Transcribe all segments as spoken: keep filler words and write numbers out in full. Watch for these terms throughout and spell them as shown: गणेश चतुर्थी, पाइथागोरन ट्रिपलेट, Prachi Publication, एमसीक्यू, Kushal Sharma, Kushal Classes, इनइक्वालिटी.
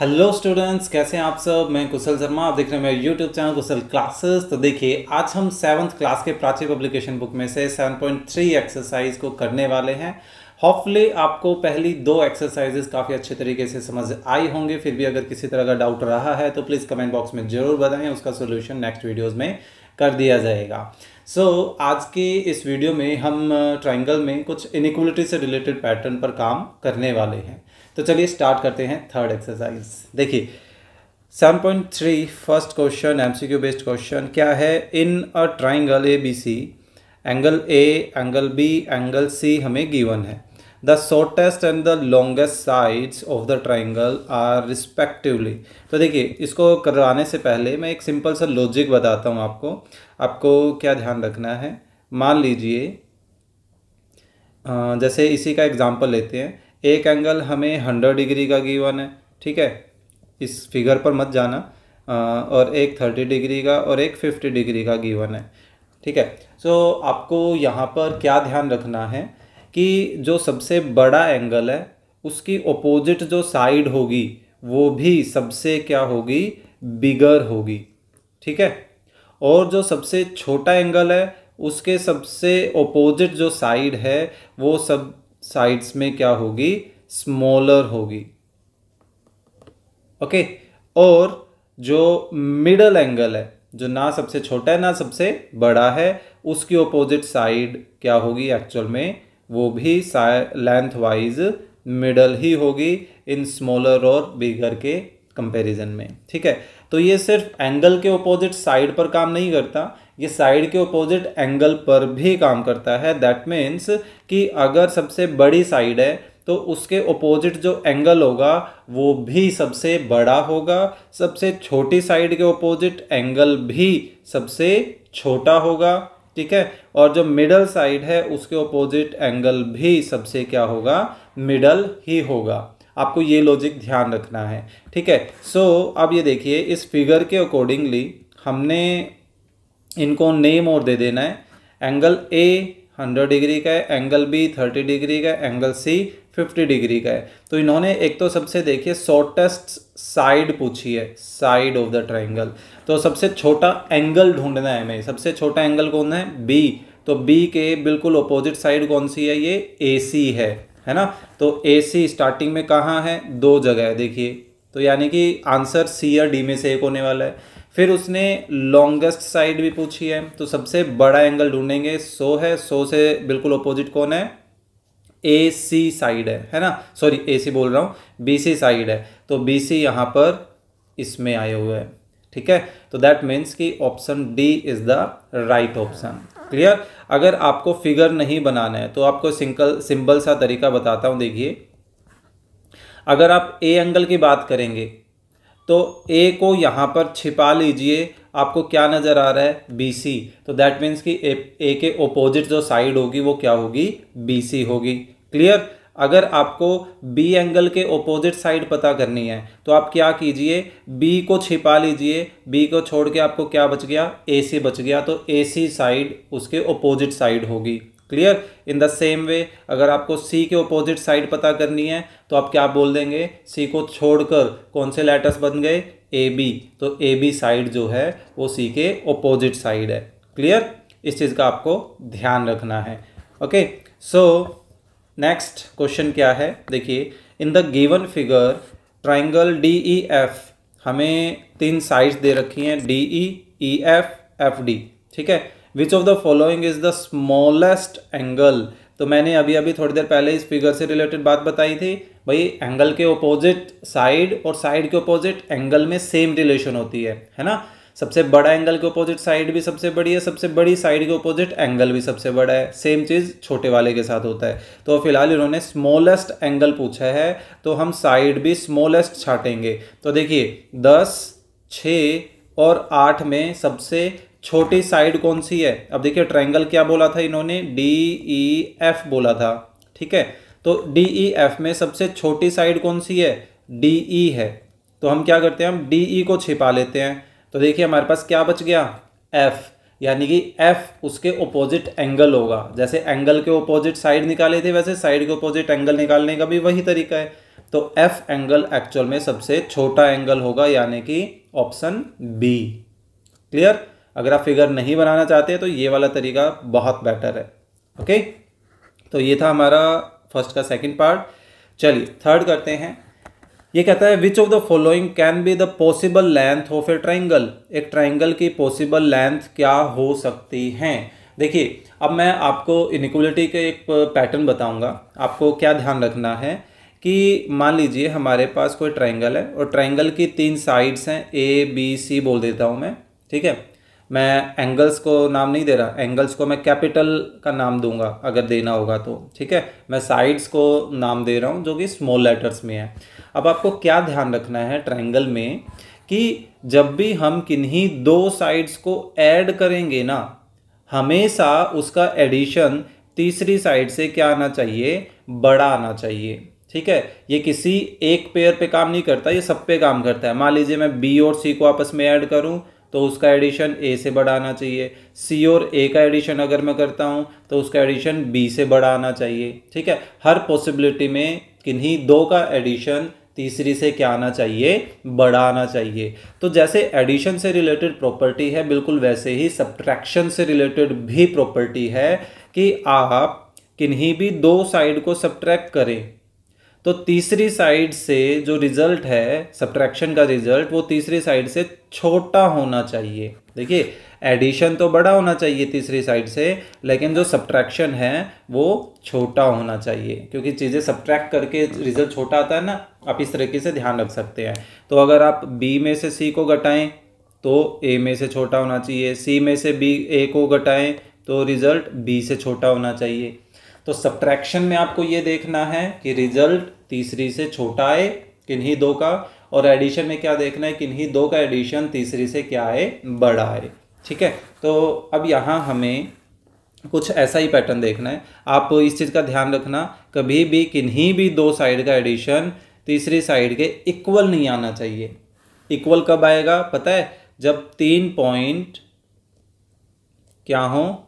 Hello students, कैसे हैं आप सब। मैं कुशल शर्मा, आप देख रहे हैं मेरा यूट्यूब चैनल कुशल क्लासेस। तो देखिए, आज हम सेवन्थ क्लास के प्राची पब्लिकेशन बुक में से सेवन पॉइंट थ्री एक्सरसाइज को करने वाले हैं। होपफुली आपको पहली दो एक्सरसाइजेस काफ़ी अच्छे तरीके से समझ आई होंगे। फिर भी अगर किसी तरह का डाउट रहा है तो प्लीज़ कमेंट बॉक्स में ज़रूर बताएं, उसका सोल्यूशन नेक्स्ट वीडियोज़ में कर दिया जाएगा। सो so, आज के इस वीडियो में हम ट्राइंगल में कुछ इनइक्वालिटी से रिलेटेड पैटर्न पर काम करने वाले हैं। तो चलिए स्टार्ट करते हैं थर्ड एक्सरसाइज। देखिए seven point three first question, एमसीक्यू based question क्या है। In a triangle A B C, angle A, angle B, angle C हमें गिवन है। The shortest and the longest sides of the triangle are respectively. तो देखिए, इसको करवाने से पहले मैं एक सिंपल सा लॉजिक बताता हूँ आपको। आपको क्या ध्यान रखना है, मान लीजिए जैसे इसी का एग्जांपल लेते हैं। एक एंगल हमें हंड्रेड डिग्री का गिवन है, ठीक है, इस फिगर पर मत जाना, और एक थर्टी डिग्री का और एक फिफ्टी डिग्री का गिवन है, ठीक है। सो so, आपको यहाँ पर क्या ध्यान रखना है कि जो सबसे बड़ा एंगल है उसकी अपोजिट जो साइड होगी वो भी सबसे क्या होगी, बिगर होगी, ठीक है। और जो सबसे छोटा एंगल है उसके सबसे अपोजिट जो साइड है वो सब साइड्स में क्या होगी, स्मॉलर होगी, ओके। और जो मिडल एंगल है, जो ना सबसे छोटा है ना सबसे बड़ा है, उसकी अपोजिट साइड क्या होगी एक्चुअल में, वो भी लेंथ वाइज मिडल ही होगी इन स्मॉलर और बिगर के कंपैरिजन में, ठीक है। तो ये सिर्फ एंगल के अपोजिट साइड पर काम नहीं करता, ये साइड के अपोजिट एंगल पर भी काम करता है। दैट मीन्स कि अगर सबसे बड़ी साइड है तो उसके अपोजिट जो एंगल होगा वो भी सबसे बड़ा होगा, सबसे छोटी साइड के अपोजिट एंगल भी सबसे छोटा होगा, ठीक है। और जो मिडल साइड है उसके अपोजिट एंगल भी सबसे क्या होगा, मिडल ही होगा। आपको ये लॉजिक ध्यान रखना है, ठीक है। सो so, अब ये देखिए, इस फिगर के अकॉर्डिंगली हमने इनको नेम और दे देना है। एंगल ए हंड्रेड डिग्री का है, एंगल बी थर्टी डिग्री का है, एंगल सी फिफ्टी डिग्री का है। तो इन्होंने एक तो सबसे देखिए शॉर्टेस्ट साइड पूछी है, साइड ऑफ द ट्राइंगल, तो सबसे छोटा एंगल ढूंढना है हमें। सबसे छोटा एंगल कौन है, बी। तो बी के बिल्कुल अपोजिट साइड कौन सी है, ये एसी है, है ना। तो एसी स्टार्टिंग में कहाँ है, दो जगह है देखिए, तो यानी कि आंसर सी या डी में से एक होने वाला है। फिर उसने लॉन्गेस्ट साइड भी पूछी है, तो सबसे बड़ा एंगल ढूंढेंगे, सौ है, सौ से बिल्कुल अपोजिट कौन है, ए सी साइड है, है ना, सॉरी ए सी बोल रहा हूँ, बी सी साइड है। तो बी सी यहाँ पर इसमें आए हुए हैं, ठीक है। तो दैट मीन्स कि option D is the right option. Clear. अगर आपको फिगर नहीं बनाना है तो आपको सिंपल सिंपल सा तरीका बताता हूँ। देखिए, अगर आप ए एंगल की बात करेंगे तो ए को यहाँ पर छिपा लीजिए, आपको क्या नज़र आ रहा है, बी सी। तो दैट मीन्स कि ए, ए के ओपोजिट जो साइड होगी वो क्या होगी, बी सी होगी। क्लियर। अगर आपको बी एंगल के ओपोजिट साइड पता करनी है तो आप क्या कीजिए, बी को छिपा लीजिए, बी को छोड़ के आपको क्या बच गया, ए सी बच गया, तो ए सी साइड उसके ओपोजिट साइड होगी। Clear. In the same way, अगर आपको सी के ओपोजिट साइड पता करनी है तो आप क्या बोल देंगे, सी को छोड़कर कौन से लेटर्स बन गए, ए बी, तो ए बी साइड जो है वो सी के ओपोजिट साइड है। क्लियर। इस चीज़ का आपको ध्यान रखना है, ओके। सो नेक्स्ट क्वेश्चन क्या है, देखिए। In the given figure triangle D E F, हमें तीन साइड्स दे रखी हैं, D E, E F, F D, ठीक है। Which of the following is the smallest angle. तो मैंने अभी अभी थोड़ी देर पहले इस फिगर से रिलेटेड बात बताई थी भाई, एंगल के ओपोजिट साइड और साइड के ओपोजिट एंगल में सेम रिलेशन होती है, है ना। सबसे बड़ा एंगल के ओपोजिट साइड भी सबसे बड़ी है, सबसे बड़ी साइड के ओपोजिट एंगल भी सबसे बड़ा है। सेम चीज़ छोटे वाले के साथ होता है। तो फिलहाल इन्होंने स्मॉलेस्ट एंगल पूछा है तो हम साइड भी स्मॉलेस्ट छाटेंगे। तो देखिए दस, छः और आठ में सबसे छोटी साइड कौन सी है। अब देखिए ट्राइंगल क्या बोला था इन्होंने, डी ई एफ बोला था, ठीक है। तो डी ई एफ में सबसे छोटी साइड कौन सी है, डी ई है। तो हम क्या करते हैं, हम डी ई को छिपा लेते हैं, तो देखिए हमारे पास क्या बच गया, एफ, यानी कि एफ उसके ओपोजिट एंगल होगा। जैसे एंगल के ओपोजिट साइड निकाले थे वैसे साइड के ओपोजिट एंगल निकालने का भी वही तरीका है। तो एफ एंगल एक्चुअल में सबसे छोटा एंगल होगा, यानी कि ऑप्शन बी। क्लियर? अगर आप फिगर नहीं बनाना चाहते तो ये वाला तरीका बहुत बेटर है। ओके, तो ये था हमारा फर्स्ट का सेकंड पार्ट। चलिए थर्ड करते हैं। ये कहता है which of the following can be the possible length of a triangle. एक ट्राइंगल की पॉसिबल लेंथ क्या हो सकती हैं? देखिए, अब मैं आपको इनइक्वालिटी के एक पैटर्न बताऊंगा। आपको क्या ध्यान रखना है कि मान लीजिए हमारे पास कोई ट्राइंगल है और ट्राइंगल की तीन साइड्स हैं, ए बी सी बोल देता हूँ मैं, ठीक है। मैं एंगल्स को नाम नहीं दे रहा, एंगल्स को मैं कैपिटल का नाम दूंगा अगर देना होगा तो, ठीक है। मैं साइड्स को नाम दे रहा हूँ जो कि स्मॉल लेटर्स में है। अब आपको क्या ध्यान रखना है ट्राइंगल में कि जब भी हम किन्हीं दो साइड्स को ऐड करेंगे ना, हमेशा उसका एडिशन तीसरी साइड से क्या आना चाहिए, बड़ा आना चाहिए, ठीक है। ये किसी एक पेयर पे काम नहीं करता, ये सब पे काम करता है। मान लीजिए मैं बी और सी को आपस में ऐड करूँ तो उसका एडिशन ए से बड़ा आना चाहिए, सी और ए का एडिशन अगर मैं करता हूँ तो उसका एडिशन बी से बड़ा आना चाहिए, ठीक है। हर पॉसिबिलिटी में किन्हीं दो का एडिशन तीसरी से क्या आना चाहिए, बड़ा आना चाहिए। तो जैसे एडिशन से रिलेटेड प्रॉपर्टी है, बिल्कुल वैसे ही सब्ट्रैक्शन से रिलेटेड भी प्रॉपर्टी है कि आप किन्हीं भी दो साइड को सब्ट्रैक्ट करें तो तीसरी साइड से जो रिजल्ट है सब्ट्रैक्शन का रिजल्ट, वो तीसरी साइड से छोटा होना चाहिए। देखिए, एडिशन तो बड़ा होना चाहिए तीसरी साइड से, लेकिन जो सब्ट्रैक्शन है वो छोटा होना चाहिए, क्योंकि चीज़ें सब्ट्रैक्ट करके रिजल्ट छोटा आता है ना। आप इस तरीके से ध्यान रख सकते हैं। तो अगर आप बी में से सी को घटाएं तो ए में से छोटा होना चाहिए, सी में से बी ए को घटाएं तो रिजल्ट बी से छोटा होना चाहिए। तो सब्ट्रैक्शन में आपको ये देखना है कि रिजल्ट तीसरी से छोटा है किन्हीं दो का, और एडिशन में क्या देखना है, किन्हीं दो का एडिशन तीसरी से क्या है, बड़ा है, ठीक है। तो अब यहाँ हमें कुछ ऐसा ही पैटर्न देखना है। आप इस चीज़ का ध्यान रखना, कभी भी किन्हीं भी दो साइड का एडिशन तीसरी साइड के इक्वल नहीं आना चाहिए। इक्वल कब आएगा पता है? जब तीन पॉइंट क्या हो,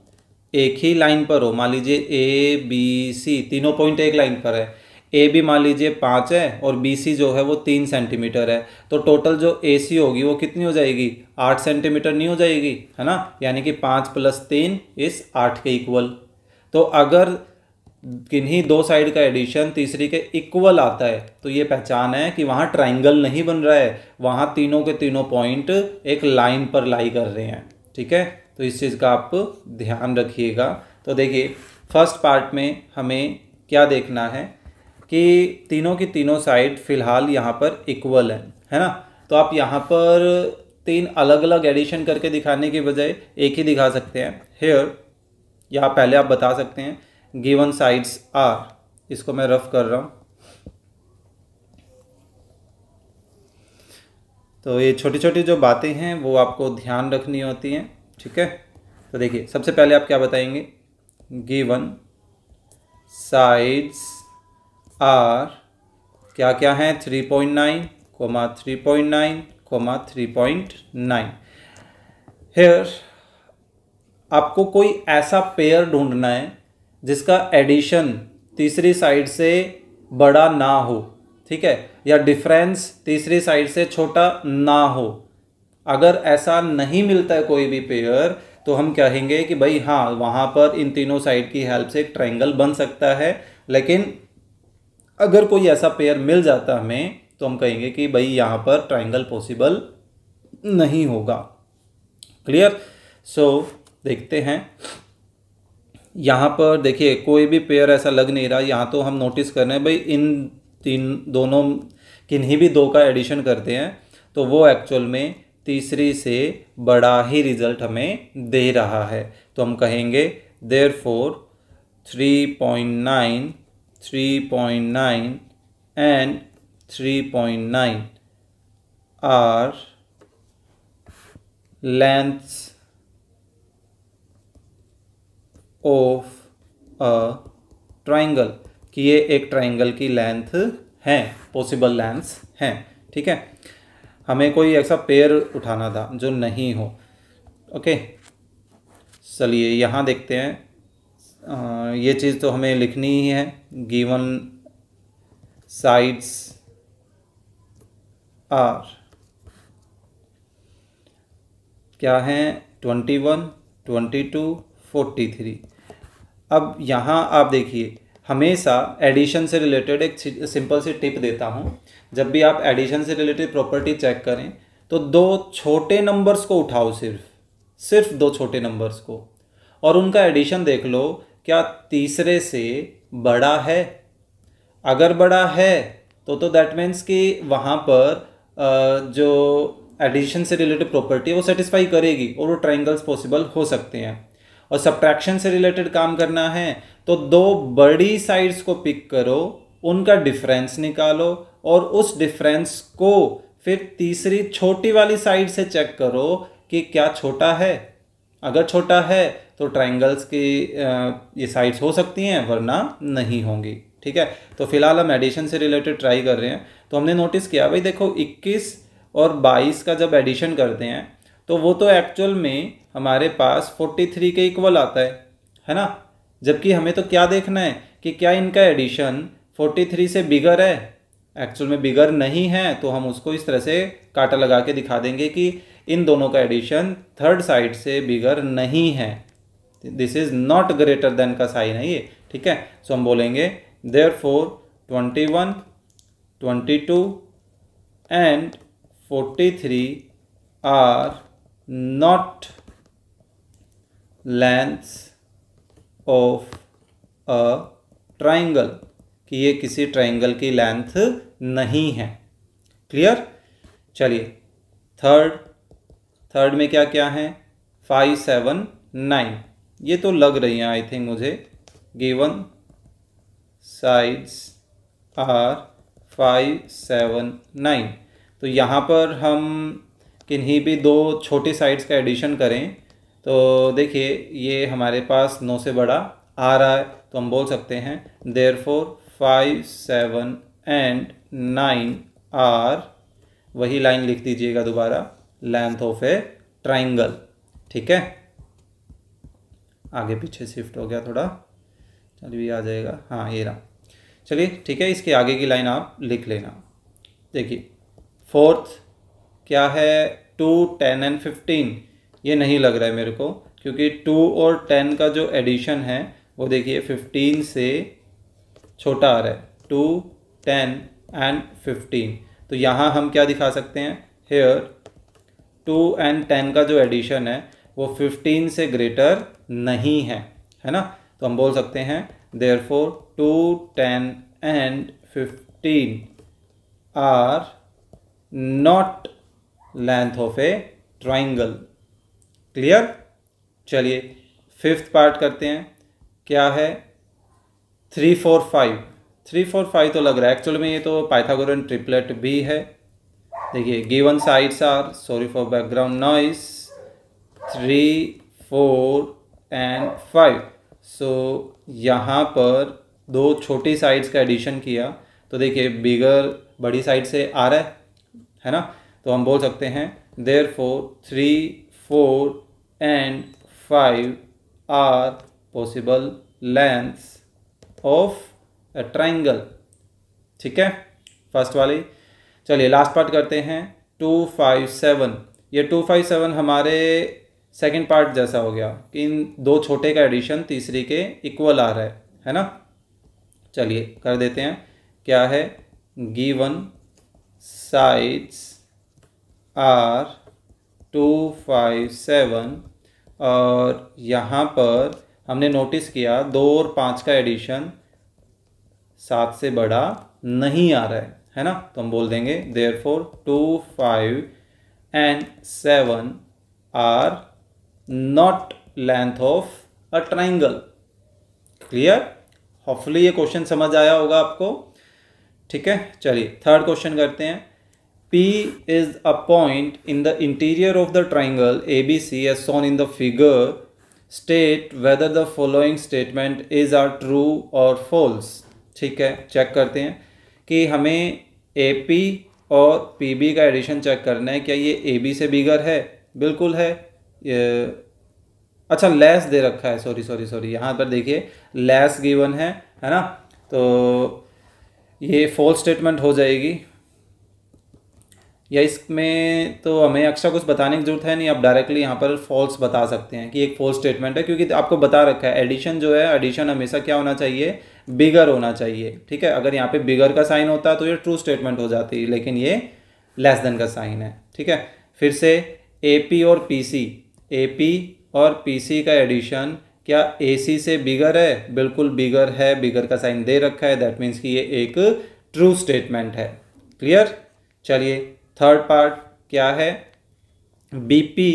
एक ही लाइन पर हो। मान लीजिए ए बी सी तीनों पॉइंट एक लाइन पर है, ए बी मान लीजिए पाँच है और बी सी जो है वो तीन सेंटीमीटर है, तो टोटल जो ए सी होगी वो कितनी हो जाएगी, आठ सेंटीमीटर नहीं हो जाएगी, है ना। यानी कि पाँच प्लस तीन इस आठ के इक्वल। तो अगर किन्हीं दो साइड का एडिशन तीसरी के इक्वल आता है तो ये पहचान है कि वहाँ ट्राइंगल नहीं बन रहा है, वहाँ तीनों के तीनों पॉइंट एक लाइन पर लाई कर रहे हैं, ठीक है। तो इस चीज़ का आप ध्यान रखिएगा। तो देखिए, फर्स्ट पार्ट में हमें क्या देखना है कि तीनों की तीनों साइड फ़िलहाल यहाँ पर इक्वल है, है ना। तो आप यहाँ पर तीन अलग अलग एडिशन करके दिखाने के बजाय एक ही दिखा सकते हैं। हेयर यहाँ पहले आप बता सकते हैं गिवन साइड्स आर, इसको मैं रफ कर रहा हूँ। तो ये छोटी छोटी जो बातें हैं वो आपको ध्यान रखनी होती हैं, ठीक है। तो देखिए, सबसे पहले आप क्या बताएंगे, गिवन साइड्स आर क्या क्या हैं, three point nine, three point nine, three point nine. Here आपको कोई ऐसा पेयर ढूंढना है जिसका एडिशन तीसरी साइड से बड़ा ना हो, ठीक है, या डिफरेंस तीसरी साइड से छोटा ना हो। अगर ऐसा नहीं मिलता है कोई भी पेयर तो हम कहेंगे कि भाई हाँ, वहाँ पर इन तीनों साइड की हेल्प से एक ट्रायंगल बन सकता है। लेकिन अगर कोई ऐसा पेयर मिल जाता हमें तो हम कहेंगे कि भाई यहाँ पर ट्रायंगल पॉसिबल नहीं होगा। क्लियर? सो देखते हैं यहाँ पर। देखिए, कोई भी पेयर ऐसा लग नहीं रहा। यहाँ तो हम नोटिस कर रहे हैं भाई इन तीन दोनों किन्हीं भी दो का एडिशन करते हैं तो वो एक्चुअल में तीसरी से बड़ा ही रिजल्ट हमें दे रहा है। तो हम कहेंगे therefore three point nine, three point nine and three point nine are lengths of a triangle, कि ये एक ट्राइंगल की लेंथ हैं, पॉसिबल लेंथ्स हैं, ठीक है। हमें कोई ऐसा पेयर उठाना था जो नहीं हो। ओके, चलिए यहाँ देखते हैं। आ, ये चीज़ तो हमें लिखनी ही है, गिवन sides are क्या हैं twenty one, twenty two, forty three. अब यहाँ आप देखिए हमेशा एडिशन से रिलेटेड एक सिंपल सी टिप देता हूँ। जब भी आप एडिशन से रिलेटेड प्रॉपर्टी चेक करें तो दो छोटे नंबर्स को उठाओ, सिर्फ सिर्फ दो छोटे नंबर्स को, और उनका एडिशन देख लो क्या तीसरे से बड़ा है। अगर बड़ा है तो तो दैट मीन्स कि वहाँ पर जो एडिशन से रिलेटेड प्रॉपर्टी है वो सेटिस्फाई करेगी और वो ट्रायंगल्स पॉसिबल हो सकते हैं। और सब्ट्रैक्शन से रिलेटेड काम करना है तो दो बड़ी साइड्स को पिक करो, उनका डिफरेंस निकालो और उस डिफरेंस को फिर तीसरी छोटी वाली साइड से चेक करो कि क्या छोटा है। अगर छोटा है तो ट्रायंगल्स की ये साइड्स हो सकती हैं वरना नहीं होंगी। ठीक है, तो फिलहाल हम एडिशन से रिलेटेड ट्राई कर रहे हैं। तो हमने नोटिस किया भाई देखो इक्कीस और बाईस का जब एडिशन करते हैं तो वो तो एक्चुअल में हमारे पास तैंतालीस के इक्वल आता है, है ना। जबकि हमें तो क्या देखना है कि क्या इनका एडिशन तैंतालीस से बिगर है। एक्चुअल में बिगर नहीं है तो हम उसको इस तरह से काटा लगा के दिखा देंगे कि इन दोनों का एडिशन थर्ड साइड से बिगर नहीं है। This is not greater than का साइन है ये। ठीक है, सो हम बोलेंगे therefore twenty one, twenty two and forty three are not lengths of a triangle, कि ये किसी ट्राइंगल की लेंथ नहीं है। क्लियर। चलिए थर्ड थर्ड में क्या क्या है, फाइव सेवन नाइन, ये तो लग रही हैं आई थिंक मुझे। Given sides are five seven nine, तो यहाँ पर हम किन्हीं भी दो छोटी साइड्स का एडिशन करें तो देखिए ये हमारे पास नौ से बड़ा आ रहा है तो हम बोल सकते हैं therefore five seven and nine are, वही लाइन लिख दीजिएगा दोबारा, लेंथ ऑफ ए ट्राइंगल। ठीक है, आगे पीछे शिफ्ट हो गया थोड़ा, चलिए आ जाएगा, हाँ ये रहा। चलिए ठीक है, इसके आगे की लाइन आप लिख लेना। देखिए फोर्थ क्या है, टू टेन एंड फिफ्टीन, ये नहीं लग रहा है मेरे को क्योंकि टू और टेन का जो एडिशन है वो देखिए फिफ्टीन से छोटा आ रहा है। टू टेन एंड फिफ्टीन, तो यहाँ हम क्या दिखा सकते हैं, हेयर टू एंड टेन का जो एडिशन है वो फिफ्टीन से ग्रेटर नहीं है, है ना। तो हम बोल सकते हैं therefore two ten and fifteen are not length of a triangle. Clear. चलिए फिफ्थ पार्ट करते हैं, क्या है three four five, three four five तो लग रहा है एक्चुअल में, ये तो पाइथागोरन ट्रिपलेट भी है। देखिए given sides are, sorry for background noise, three four and five, so यहाँ पर दो छोटी साइड्स का एडिशन किया तो देखिए बिगर बड़ी साइड से आ रहा है, है ना। तो हम बोल सकते हैं therefore three four and five are possible lengths of a triangle. ठीक है, फर्स्ट वाली। चलिए लास्ट पार्ट करते हैं टू फाइव सेवन, ये टू फाइव सेवन हमारे सेकंड पार्ट जैसा हो गया कि इन दो छोटे का एडिशन तीसरी के इक्वल आ रहा है, है ना। चलिए कर देते हैं, क्या है given sides are two five seven, और यहाँ पर हमने नोटिस किया दो और पाँच का एडिशन सात से बड़ा नहीं आ रहा है, है ना। तो हम बोल देंगे therefore two five and seven are not length of a triangle. Clear, hopefully ये क्वेश्चन समझ आया होगा आपको। ठीक है, चलिए थर्ड क्वेश्चन करते हैं। P is a point in the interior of the triangle A B C as shown in the figure. State whether the following statement is are true or false. ठीक है, चेक करते हैं कि हमें A P और P B का addition check करना है, क्या ये A B से बिगर है, बिल्कुल है। ये अच्छा लेस दे रखा है, सॉरी सॉरी सॉरी यहाँ पर देखिए लेस गिवन है, है ना। तो ये फॉल्स स्टेटमेंट हो जाएगी, या इसमें तो हमें एक्स्ट्रा कुछ बताने की जरूरत है नहीं। आप डायरेक्टली यहाँ पर फॉल्स बता सकते हैं कि एक फॉल्स स्टेटमेंट है, क्योंकि आपको बता रखा है एडिशन जो है, एडिशन हमेशा क्या होना चाहिए, बिगर होना चाहिए। ठीक है, अगर यहाँ पे बिगर का साइन होता तो ये ट्रू स्टेटमेंट हो जाती, लेकिन ये लेस देन का साइन है। ठीक है, फिर से ए पी और पी सी, ए पी और पी सी का एडिशन क्या ए सी से बिगर है? बिल्कुल बिगर है, बिगर का साइन दे रखा है, दैट मीन्स कि ये एक ट्रू स्टेटमेंट है। क्लियर। चलिए थर्ड पार्ट क्या है, B P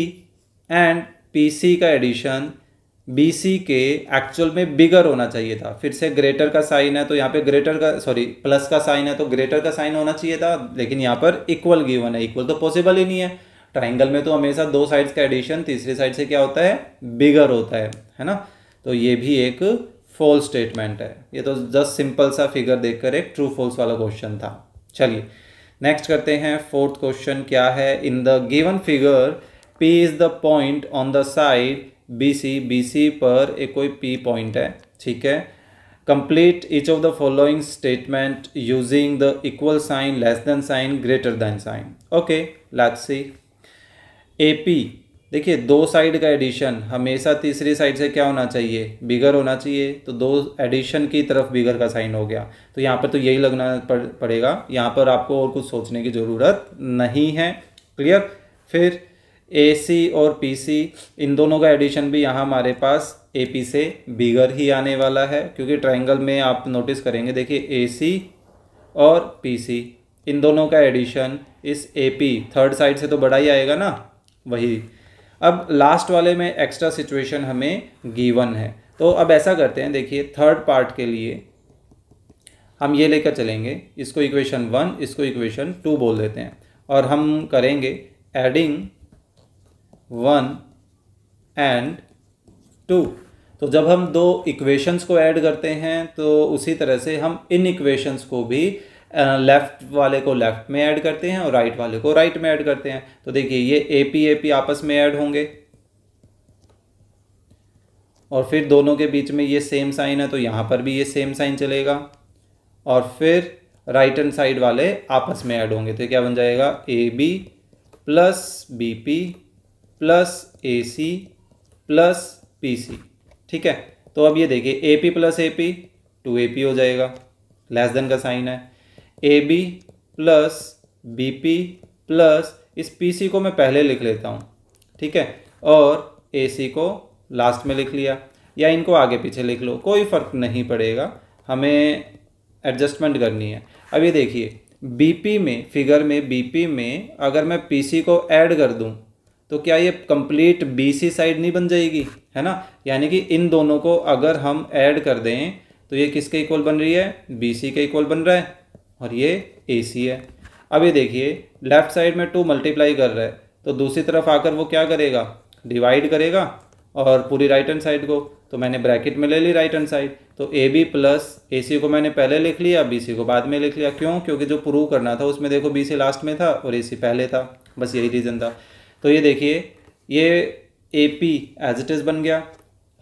and P C का एडिशन बी सी के एक्चुअल में बिगर होना चाहिए था। फिर से ग्रेटर का साइन है तो यहाँ पे ग्रेटर का सॉरी प्लस का साइन है तो ग्रेटर का साइन होना चाहिए था, लेकिन यहाँ पर इक्वल गिवन है, इक्वल तो पॉसिबल ही नहीं है। ट्राइंगल में तो हमेशा दो साइड्स का एडिशन तीसरी साइड से क्या होता है, बिगर होता है, है ना। तो ये भी एक फॉल्स स्टेटमेंट है। ये तो जस्ट सिंपल सा फिगर देखकर एक ट्रू फॉल्स वाला क्वेश्चन था। चलिए नेक्स्ट करते हैं, फोर्थ क्वेश्चन क्या है, in the given figure P is the point on the side B C, B C पर एक कोई P पॉइंट है। ठीक है, complete each of the following statement using the equal sign, less than sign, greater than sign. Okay let's see. A P, देखिए दो side का addition हमेशा तीसरी साइड से क्या होना चाहिए, बिगर होना चाहिए, तो दो एडिशन की तरफ बिगर का साइन हो गया, तो यहाँ पर तो यही लगना पड़, पड़ेगा। यहाँ पर आपको और कुछ सोचने की ज़रूरत नहीं है। क्लियर। फिर A C और P C, इन दोनों का एडिशन भी यहाँ हमारे पास A P से बिगर ही आने वाला है, क्योंकि ट्राइंगल में आप नोटिस करेंगे, देखिए A C और P C इन दोनों का एडिशन इस A P थर्ड साइड से तो बड़ा ही आएगा ना, वही। अब लास्ट वाले में एक्स्ट्रा सिचुएशन हमें गिवन है, तो अब ऐसा करते हैं, देखिए थर्ड पार्ट के लिए हम ये लेकर चलेंगे, इसको इक्वेशन वन, इसको इक्वेशन टू बोल देते हैं, और हम करेंगे एडिंग वन एंड टू। तो जब हम दो इक्वेशंस को ऐड करते हैं तो उसी तरह से हम इन इक्वेशंस को भी लेफ़्ट uh, वाले को लेफ़्ट में ऐड करते हैं और राइट right वाले को राइट right में ऐड करते हैं। तो देखिए ये ए पी ए पी आपस में ऐड होंगे, और फिर दोनों के बीच में ये सेम साइन है तो यहाँ पर भी ये सेम साइन चलेगा, और फिर राइट हैंड साइड वाले आपस में ऐड होंगे, तो क्या बन जाएगा A B plus B P plus A C plus P C. ठीक है, तो अब ये देखिए A P plus A P two A P हो जाएगा, लेस देन का साइन है। A B plus B P plus इस पी सी को मैं पहले लिख लेता हूँ, ठीक है, और ए सी को लास्ट में लिख लिया, या इनको आगे पीछे लिख लो, कोई फ़र्क नहीं पड़ेगा, हमें एडजस्टमेंट करनी है। अब ये देखिए बी पी में, फिगर में बी पी में अगर मैं पी सी को ऐड कर दूँ तो क्या ये कंप्लीट बी सी साइड नहीं बन जाएगी, है ना। यानी कि इन दोनों को अगर हम ऐड कर दें तो ये किसके इक्वल बन रही है, बी सी के इक्वल बन रहा है, और ये ए सी है। अब ये देखिए लेफ़्ट साइड में टू मल्टीप्लाई कर रहा है तो दूसरी तरफ आकर वो क्या करेगा, डिवाइड करेगा, और पूरी राइट हैंड साइड को, तो मैंने ब्रैकेट में ले ली राइट हैंड साइड, तो ए बी प्लस ए सी को मैंने पहले लिख लिया, बी सी को बाद में लिख लिया। क्यों? क्योंकि जो प्रूव करना था उसमें देखो बी सी लास्ट में था और ए सी पहले था, बस यही रीज़न था। तो ये देखिए ये A P as it is बन गया,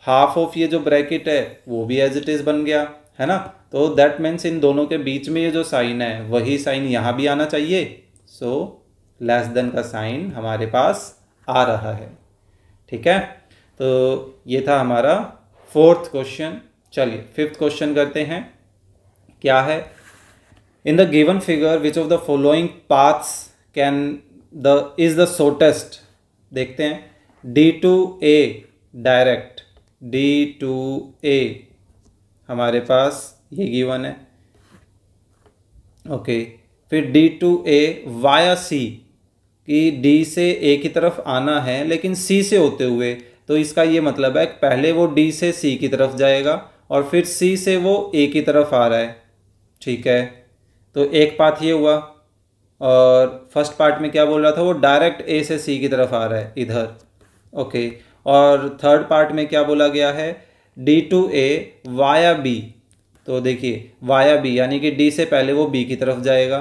हाफ ऑफ ये जो ब्रैकेट है वो भी एज इट इज़ बन गया, है ना। तो दैट मीन्स इन दोनों के बीच में ये जो साइन है वही साइन यहाँ भी आना चाहिए, सो लेस देन का साइन हमारे पास आ रहा है। ठीक है, तो ये था हमारा फोर्थ क्वेश्चन। चलिए फिफ्थ क्वेश्चन करते हैं, क्या है, in the given figure which of the following paths can the is the shortest. देखते हैं, D to A direct, D to A हमारे पास ये गिवन है, ओके। फिर D to A via C, कि डी से ए की तरफ आना है लेकिन सी से होते हुए, तो इसका ये मतलब है कि पहले वो डी से सी की तरफ जाएगा और फिर सी से वो ए की तरफ आ रहा है। ठीक है, तो एक पाथ ये हुआ, और फर्स्ट पार्ट में क्या बोल रहा था, वो डायरेक्ट ए से सी की तरफ आ रहा है इधर, ओके। और थर्ड पार्ट में क्या बोला गया है, D to A via B, तो देखिए वाया बी यानी कि डी से पहले वो बी की तरफ जाएगा,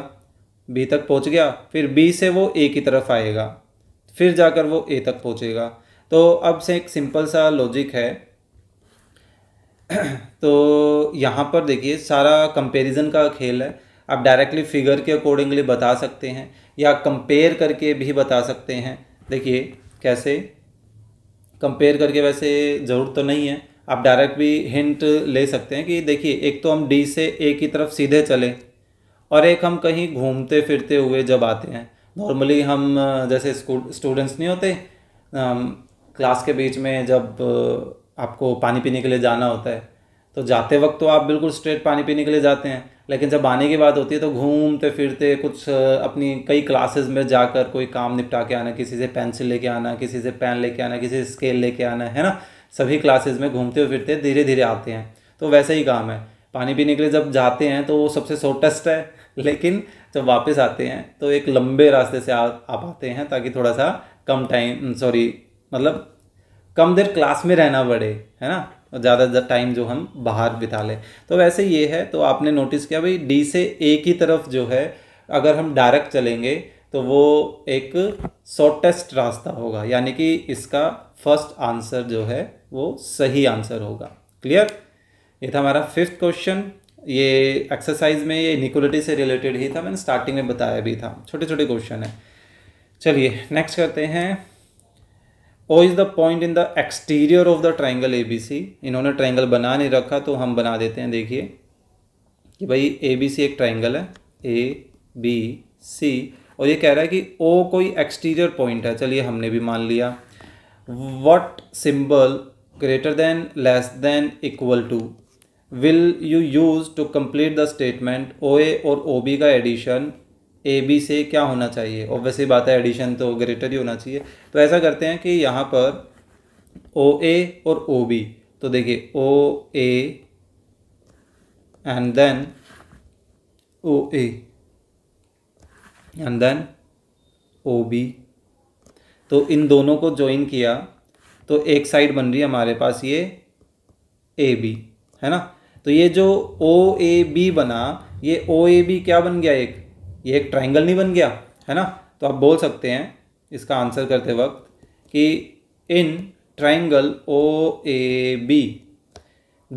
बी तक पहुंच गया, फिर बी से वो ए की तरफ आएगा, फिर जाकर वो ए तक पहुंचेगा। तो अब से एक सिंपल सा लॉजिक है, तो यहाँ पर देखिए सारा कंपैरिजन का खेल है। आप डायरेक्टली फिगर के अकॉर्डिंगली बता सकते हैं या कंपेयर करके भी बता सकते हैं। देखिए कैसे कंपेयर करके, वैसे ज़रूरत तो नहीं है, आप डायरेक्ट भी हिंट ले सकते हैं कि देखिए एक तो हम डी से ए की तरफ सीधे चले और एक हम कहीं घूमते फिरते हुए जब आते हैं। नॉर्मली हम जैसे स्टूडेंट्स नहीं होते क्लास के बीच में जब आपको पानी पीने के लिए जाना होता है तो जाते वक्त तो आप बिल्कुल स्ट्रेट पानी पीने के लिए जाते हैं, लेकिन जब आने की बात होती है तो घूमते फिरते कुछ अपनी कई क्लासेस में जाकर कोई काम निपटा के आना, किसी से पेंसिल लेके आना, किसी से पेन लेके आना, किसी से स्केल लेके आना, है ना। सभी क्लासेस में घूमते फिरते धीरे धीरे आते हैं, तो वैसा ही काम है। पानी पीने के लिए जब जाते हैं तो वो सबसे शॉर्टेस्ट है, लेकिन जब वापस आते हैं तो एक लंबे रास्ते से आ, आप आते हैं ताकि थोड़ा सा कम टाइम सॉरी मतलब कम देर क्लास में रहना पड़े, है ना, ज़्यादा टाइम जो हम बाहर बिता लें। तो वैसे ये है, तो आपने नोटिस किया भाई डी से ए की तरफ जो है अगर हम डायरेक्ट चलेंगे तो वो एक शॉर्टेस्ट रास्ता होगा, यानी कि इसका फर्स्ट आंसर जो है वो सही आंसर होगा। क्लियर? ये था हमारा फिफ्थ क्वेश्चन। ये एक्सरसाइज में ये इनइक्वालिटी से रिलेटेड ही था, मैंने स्टार्टिंग में बताया भी था, छोटे छोटे क्वेश्चन है। चलिए नेक्स्ट करते हैं। O is the point in the exterior of the triangle A B C. इन्होंने ट्राइंगल बना नहीं रखा तो हम बना देते हैं। देखिए कि भाई ए बी सी एक ट्राइंगल है, ए बी सी, और ये कह रहा है कि ओ कोई एक्सटीरियर पॉइंट है। चलिए हमने भी मान लिया। What symbol greater than less than equal to will you use to complete the statement O A और ओ बी का एडिशन ए बी से क्या होना चाहिए? ऑब्वियसली बात है एडिशन तो ग्रेटर ही होना चाहिए। तो ऐसा करते हैं कि यहाँ पर ओ ए और ओ बी, तो देखिए O A and then O A and then O B, तो इन दोनों को ज्वाइन किया तो एक साइड बन रही है हमारे पास ये ए बी, है ना। तो ये जो ओ ए बी बना, ये ओ ए बी क्या बन गया? एक ये एक ट्राइंगल नहीं बन गया, है ना। तो आप बोल सकते हैं इसका आंसर करते वक्त कि in triangle O A B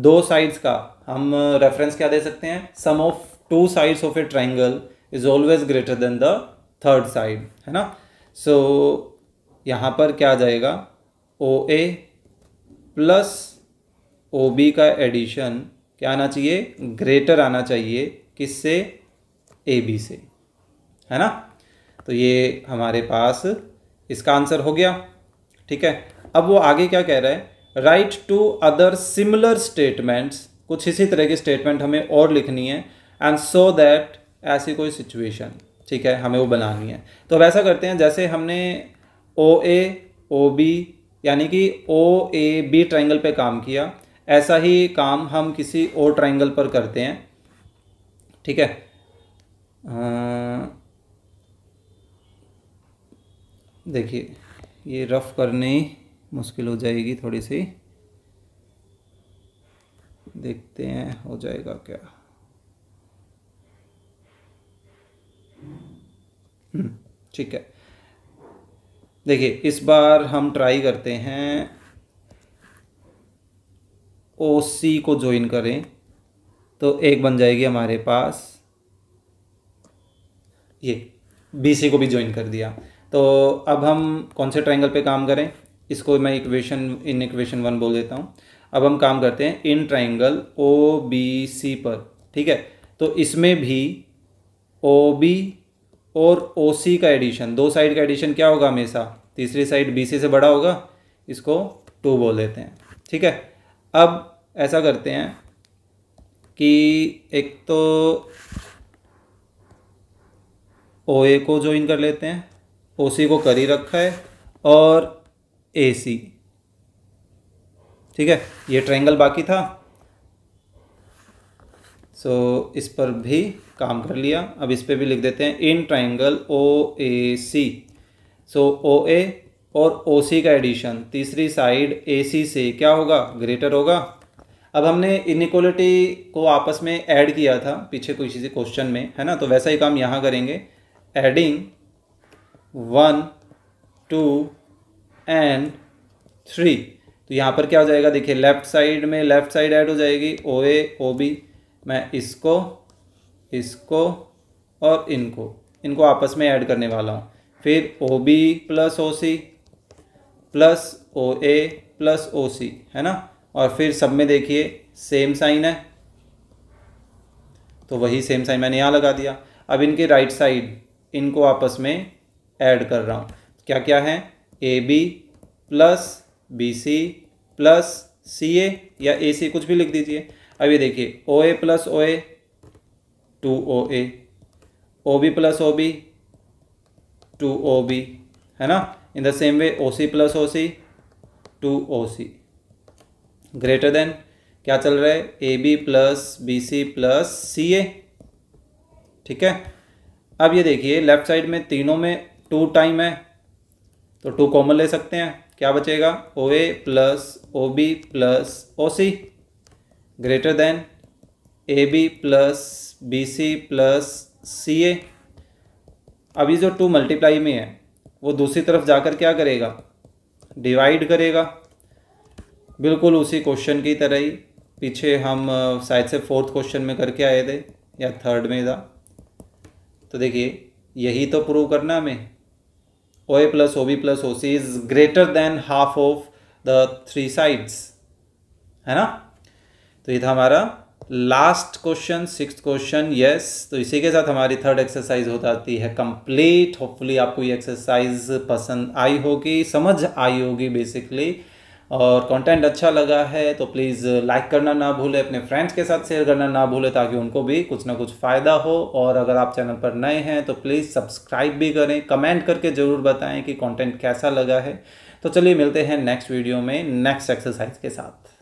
दो साइड्स का हम रेफरेंस क्या दे सकते हैं? Sum of two sides of a triangle is always greater than the third side, है ना। सो so, यहाँ पर क्या आ जाएगा? O A plus O B का एडिशन क्या आना चाहिए? ग्रेटर आना चाहिए, किससे? ए बी से, है ना। तो ये हमारे पास इसका आंसर हो गया। ठीक है, अब वो आगे क्या कह रहा है? Write two other similar statements, कुछ इसी तरह की स्टेटमेंट हमें और लिखनी है, एंड सो दैट ऐसी कोई सिचुएशन, ठीक है, हमें वो बनानी है। तो अब ऐसा करते हैं जैसे हमने ओ ए ओ बी यानी कि ओ ए बी ट्राइंगल पे काम किया, ऐसा ही काम हम किसी और ट्राइंगल पर करते हैं। ठीक है, देखिए ये रफ करने मुश्किल हो जाएगी थोड़ी सी, देखते हैं हो जाएगा क्या। ठीक है, देखिए इस बार हम ट्राई करते हैं ओ सी को ज्वाइन करें, तो एक बन जाएगी हमारे पास ये, बी सी को भी ज्वाइन कर दिया। तो अब हम कौन से ट्राइंगल पे काम करें? इसको मैं इक्वेशन इन इक्वेशन वन बोल देता हूँ। अब हम काम करते हैं इन ट्राइंगल ओ बी सी पर। ठीक है, तो इसमें भी ओ बी और ओ सी का एडिशन, दो साइड का एडिशन क्या होगा? हमेशा तीसरी साइड बी सी से बड़ा होगा, इसको टू बोल देते हैं। ठीक है, अब ऐसा करते हैं कि एक तो ओ ए को ज्वाइन कर लेते हैं, ओ सी को कर ही रखा है, और ए सी। ठीक है, ये ट्रायंगल बाकी था, सो इस पर भी काम कर लिया। अब इस पर भी लिख देते हैं in triangle O A C, so O A और ओ सी का एडिशन तीसरी साइड ए सी से क्या होगा? ग्रेटर होगा। अब हमने इनइक्वालिटी को आपस में ऐड किया था पीछे किसी क्वेश्चन में, है ना, तो वैसा ही काम यहाँ करेंगे। Adding one two and three, तो यहाँ पर क्या हो जाएगा? देखिए लेफ्ट साइड में लेफ्ट साइड ऐड हो जाएगी ओ ए ओ बी, मैं इसको इसको और इनको इनको आपस में ऐड करने वाला हूँ। फिर O B plus O C plus O A plus O C, है ना। और फिर सब में देखिए सेम साइन है तो वही सेम साइन मैंने यहाँ लगा दिया। अब इनके राइट साइड इनको आपस में ऐड कर रहा हूँ। क्या क्या है, A B plus B C plus C A या ए सी, कुछ भी लिख दीजिए। अब ये देखिए O A plus O A two O A, O B plus O B two O B, है ना। In the same way O C plus O C two O C greater than क्या चल रहा है, A B plus B C plus C A, ठीक है। अब ये देखिए लेफ्ट साइड में तीनों में टू टाइम है तो टू कॉमन ले सकते हैं। क्या बचेगा, O A plus O B plus O C greater than A B plus B C plus C A. अब ये जो टू मल्टीप्लाई में है वो दूसरी तरफ जाकर क्या करेगा, डिवाइड करेगा, बिल्कुल उसी क्वेश्चन की तरह ही। पीछे हम शायद से फोर्थ क्वेश्चन में करके आए थे या थर्ड में था। तो देखिए यही तो प्रूव करना हमें, O A plus O B plus O C is greater than half of the three sides, है ना। तो ये था हमारा last question, sixth question. Yes, तो इसी के साथ हमारी थर्ड एक्सरसाइज हो जाती है कंप्लीट। होपफुली आपको ये एक्सरसाइज पसंद आई होगी, समझ आई होगी बेसिकली। और कंटेंट अच्छा लगा है तो प्लीज़ लाइक करना ना भूले, अपने फ्रेंड्स के साथ शेयर करना ना भूले ताकि उनको भी कुछ ना कुछ फ़ायदा हो। और अगर आप चैनल पर नए हैं तो प्लीज़ सब्सक्राइब भी करें। कमेंट करके ज़रूर बताएं कि कंटेंट कैसा लगा है। तो चलिए मिलते हैं नेक्स्ट वीडियो में नेक्स्ट एक्सरसाइज के साथ।